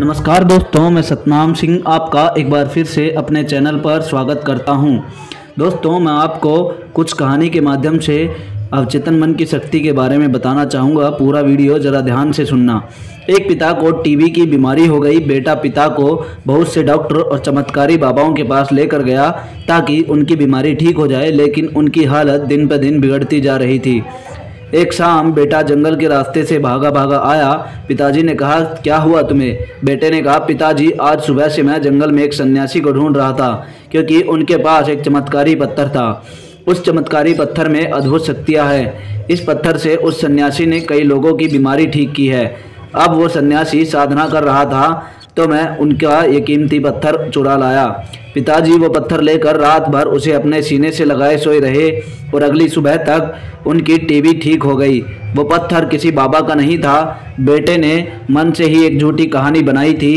नमस्कार दोस्तों, मैं सतनाम सिंह आपका एक बार फिर से अपने चैनल पर स्वागत करता हूं। दोस्तों, मैं आपको कुछ कहानी के माध्यम से अवचेतन मन की शक्ति के बारे में बताना चाहूँगा। पूरा वीडियो ज़रा ध्यान से सुनना। एक पिता को टीबी की बीमारी हो गई। बेटा पिता को बहुत से डॉक्टर और चमत्कारी बाबाओं के पास लेकर गया ताकि उनकी बीमारी ठीक हो जाए, लेकिन उनकी हालत दिन पर दिन बिगड़ती जा रही थी। एक शाम बेटा जंगल के रास्ते से भागा आया। पिताजी ने कहा, क्या हुआ तुम्हें? बेटे ने कहा, पिताजी आज सुबह से मैं जंगल में एक सन्यासी को ढूंढ रहा था क्योंकि उनके पास एक चमत्कारी पत्थर था। उस चमत्कारी पत्थर में अद्भुत शक्तियाँ हैं। इस पत्थर से उस सन्यासी ने कई लोगों की बीमारी ठीक की है। अब वो सन्यासी साधना कर रहा था तो मैं उनका ये कीमती पत्थर चुरा लाया। पिताजी वो पत्थर लेकर रात भर उसे अपने सीने से लगाए सोए रहे और अगली सुबह तक उनकी टीबी ठीक हो गई। वो पत्थर किसी बाबा का नहीं था। बेटे ने मन से ही एक झूठी कहानी बनाई थी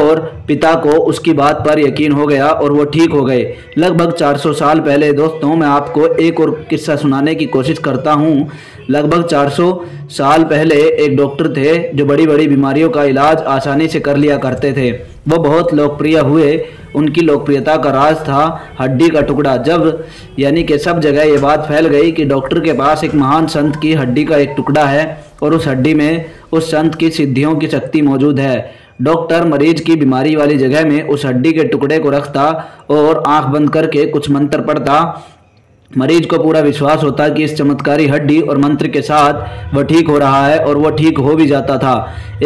और पिता को उसकी बात पर यकीन हो गया और वो ठीक हो गए। लगभग 400 साल पहले। दोस्तों, मैं आपको एक और किस्सा सुनाने की कोशिश करता हूँ। लगभग 400 साल पहले एक डॉक्टर थे जो बड़ी बड़ी बीमारियों का इलाज आसानी से कर लिया करते थे। वो बहुत लोकप्रिय हुए। उनकी लोकप्रियता का राज था हड्डी का टुकड़ा। जब यानी कि सब जगह ये बात फैल गई कि डॉक्टर के पास एक महान संत की हड्डी का एक टुकड़ा है और उस हड्डी में उस संत की सिद्धियों की शक्ति मौजूद है। डॉक्टर मरीज की बीमारी वाली जगह में उस हड्डी के टुकड़े को रखता और आंख बंद करके कुछ मंत्र पढ़ता। मरीज को पूरा विश्वास होता कि इस चमत्कारी हड्डी और मंत्र के साथ वह ठीक हो रहा है और वह ठीक हो भी जाता था।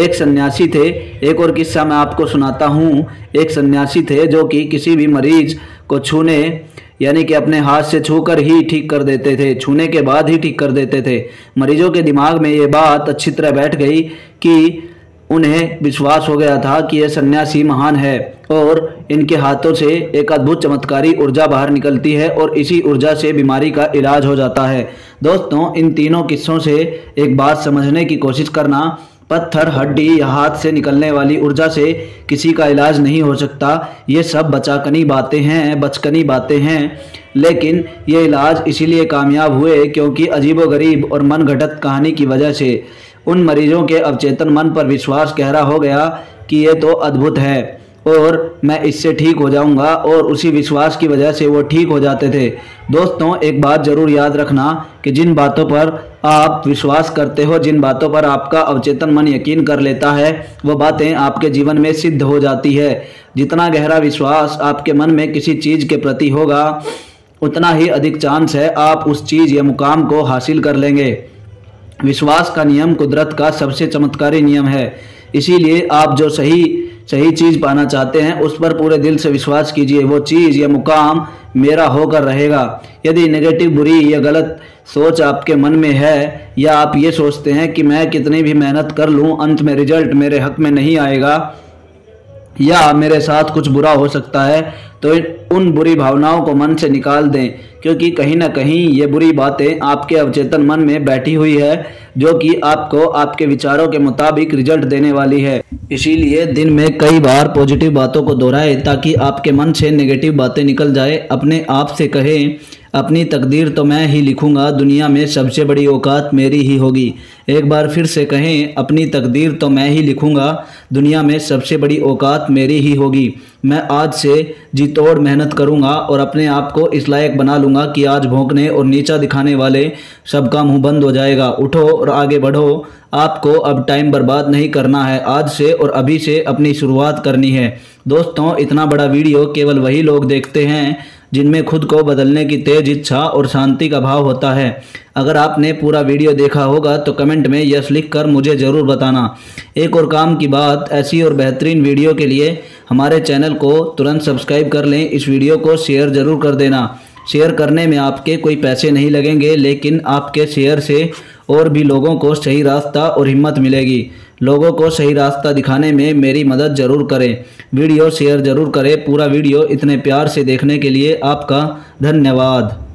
एक सन्यासी थे, एक और किस्सा मैं आपको सुनाता हूँ। एक सन्यासी थे जो कि किसी भी मरीज को छूने यानी कि अपने हाथ से छूकर ही ठीक कर देते थे। छूने के बाद ही ठीक कर देते थे। मरीजों के दिमाग में ये बात अच्छी तरह बैठ गई कि उन्हें विश्वास हो गया था कि यह सन्यासी महान है और इनके हाथों से एक अद्भुत चमत्कारी ऊर्जा बाहर निकलती है और इसी ऊर्जा से बीमारी का इलाज हो जाता है। दोस्तों, इन तीनों किस्सों से एक बात समझने की कोशिश करना, पत्थर, हड्डी या हाथ से निकलने वाली ऊर्जा से किसी का इलाज नहीं हो सकता। ये सब बचकनी बातें हैं, लेकिन ये इलाज इसीलिए कामयाब हुए क्योंकि अजीबोगरीब और मनगढ़ंत कहानी की वजह से उन मरीजों के अवचेतन मन पर विश्वास गहरा हो गया कि ये तो अद्भुत है और मैं इससे ठीक हो जाऊंगा, और उसी विश्वास की वजह से वो ठीक हो जाते थे। दोस्तों, एक बात ज़रूर याद रखना कि जिन बातों पर आप विश्वास करते हो, जिन बातों पर आपका अवचेतन मन यकीन कर लेता है, वो बातें आपके जीवन में सिद्ध हो जाती है। जितना गहरा विश्वास आपके मन में किसी चीज़ के प्रति होगा, उतना ही अधिक चांस है आप उस चीज़ या मुकाम को हासिल कर लेंगे। विश्वास का नियम कुदरत का सबसे चमत्कारी नियम है। इसीलिए आप जो सही चीज़ पाना चाहते हैं, उस पर पूरे दिल से विश्वास कीजिए। वो चीज़ या मुकाम मेरा होकर रहेगा। यदि नेगेटिव, बुरी या गलत सोच आपके मन में है, या आप ये सोचते हैं कि मैं कितनी भी मेहनत कर लूं, अंत में रिजल्ट मेरे हक में नहीं आएगा या मेरे साथ कुछ बुरा हो सकता है, तो उन बुरी भावनाओं को मन से निकाल दें, क्योंकि कहीं ना कहीं ये बुरी बातें आपके अवचेतन मन में बैठी हुई है जो कि आपको आपके विचारों के मुताबिक रिजल्ट देने वाली है। इसीलिए दिन में कई बार पॉजिटिव बातों को दोहराएं ताकि आपके मन से नेगेटिव बातें निकल जाए। अपने आप से कहें, अपनी तकदीर तो मैं ही लिखूंगा, दुनिया में सबसे बड़ी औकात मेरी ही होगी। एक बार फिर से कहें, अपनी तकदीर तो मैं ही लिखूंगा, दुनिया में सबसे बड़ी औकात मेरी ही होगी। मैं आज से जी तोड़ मेहनत करूंगा और अपने आप को इस लायक बना लूंगा कि आज भौंकने और नीचा दिखाने वाले सबका मुंह बंद हो जाएगा। उठो और आगे बढ़ो। आपको अब टाइम बर्बाद नहीं करना है। आज से और अभी से अपनी शुरुआत करनी है। दोस्तों, इतना बड़ा वीडियो केवल वही लोग देखते हैं जिनमें खुद को बदलने की तेज इच्छा और शांति का भाव होता है। अगर आपने पूरा वीडियो देखा होगा तो कमेंट में यस लिखकर मुझे ज़रूर बताना। एक और काम की बात, ऐसी और बेहतरीन वीडियो के लिए हमारे चैनल को तुरंत सब्सक्राइब कर लें। इस वीडियो को शेयर ज़रूर कर देना। शेयर करने में आपके कोई पैसे नहीं लगेंगे, लेकिन आपके शेयर से और भी लोगों को सही रास्ता और हिम्मत मिलेगी। लोगों को सही रास्ता दिखाने में मेरी मदद ज़रूर करें। वीडियो शेयर ज़रूर करें। पूरा वीडियो इतने प्यार से देखने के लिए आपका धन्यवाद।